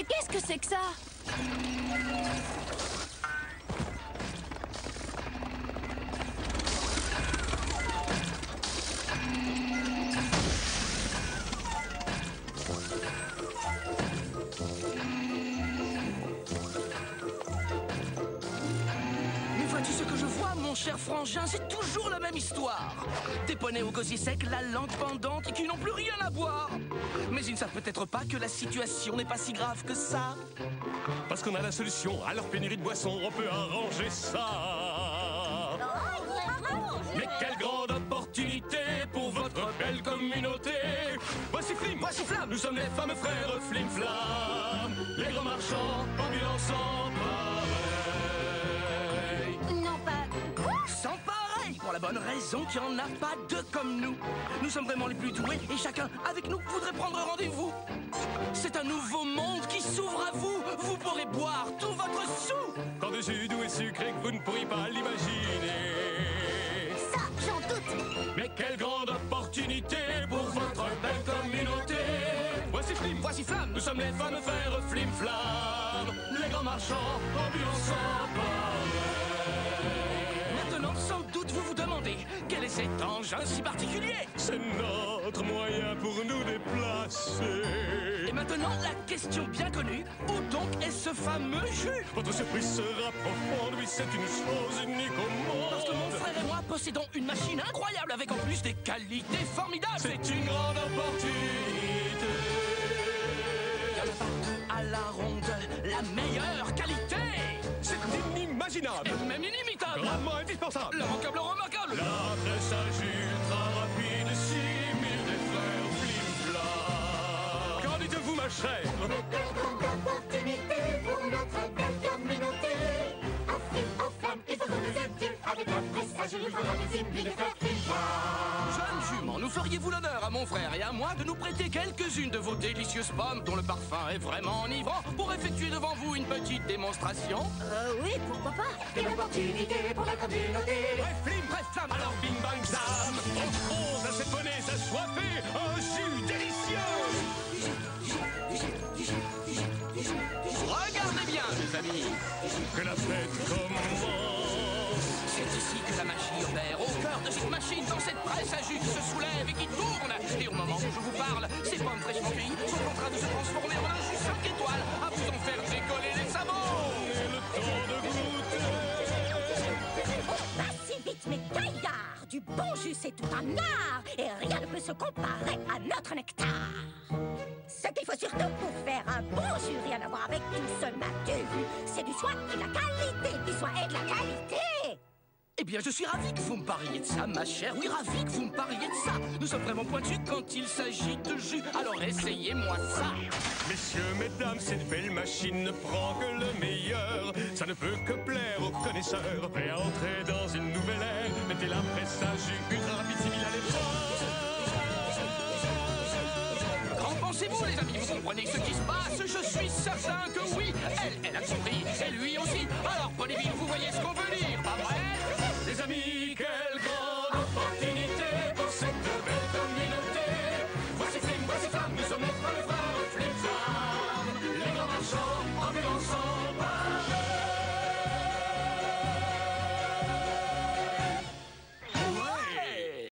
Mais qu'est-ce que c'est que ça? Cher frangin, c'est toujours la même histoire. Des poneys au gosier sec, la langue pendante et qui n'ont plus rien à boire. Mais ils ne savent peut-être pas que la situation n'est pas si grave que ça. Parce qu'on a la solution à leur pénurie de boissons, on peut arranger ça. Mais quelle grande opportunité pour votre belle communauté. Voici Flim, voici Flam, nous sommes les fameux frères Flim Flam. Les grands marchands, ambulants sans pareil. Non pas. Sans pareil, pour la bonne raison qu'il n'y en a pas deux comme nous. Nous sommes vraiment les plus doués et chacun avec nous voudrait prendre rendez-vous. C'est un nouveau monde qui s'ouvre à vous. Vous pourrez boire tout votre sou. Tant de jus doux et sucré que vous ne pourriez pas l'imaginer. Ça, j'en doute. Mais quelle grande opportunité pour votre belle communauté. Voici Flim, voici Flam. Nous sommes les fameux frères Flim Flam. Les grands marchands, ambulants sans pareil. Sans doute vous vous demandez, quel est cet engin si particulier? C'est notre moyen pour nous déplacer. Et maintenant la question bien connue, où donc est ce fameux jus? Votre surprise sera profonde, oui c'est une chose unique au monde. Parce que mon frère et moi possédons une machine incroyable avec en plus des qualités formidables. C'est une grande opportunité. Il n'y en a pas à la ronde la meilleure qualité. C'est inimaginable. Et même inimitable. Gravement indispensable. L'immanquable, remarquable. La presse ultra rapide, 6000 des frères Flim Flam. Qu'en dites-vous, ma chère? Une belle grande opportunité pour notre belle communauté. Afflime aux flammes, ils feront des adieux. Avec la presse ultra rapide, 6000 des frères Flim Flam. Jeune jument, nous feriez-vous l'honneur à mon frère et à moi de nous prêter quelques-unes de vos délicieuses pommes dont le parfum est vraiment enivrant pour effectuer devant vous une petite démonstration? Oui, pourquoi pas? Quelle opportunité pour la communauté! Bref, Flim, alors bing bang zam! Offrons à ces poneys assoiffés un jus délicieux! Regardez bien, mes amis! Que la fête commence! C'est ici que la magie opère, au cœur de cette machine, dans cette presse à jus qui se soulève et qui tourne! Et au moment où je vous parle, ces pommes fraîchement cueillies sont en train de se transformer en un jus 5 étoiles à vous en faire décoller les sabots! Et le temps de goûter! Oh, pas si vite, mais gaillard! Du bon jus, c'est tout un art! Et rien ne peut se comparer à notre nectar! Ce qu'il faut surtout pour faire un bon jus, rien à voir avec tout ce maquillage, c'est du soin et de la qualité! Du soin et de la qualité! Eh bien, je suis ravi que vous me parliez de ça, ma chère. Oui, ravi que vous me parliez de ça. Nous sommes vraiment pointus quand il s'agit de jus. Alors essayez-moi ça. Messieurs, mesdames, cette belle machine ne prend que le meilleur. Ça ne peut que plaire aux connaisseurs. Prêt à entrer dans une nouvelle ère. Mettez la presse à jus ultra rapide, 6000 à l'épreuve. Qu'en pensez-vous, les amis? Vous comprenez ce qui se passe? Je suis certain que oui. Elle a compris. Et lui aussi. Alors, Ponyville, vous voyez ce qu'on veut dire, pas vrai?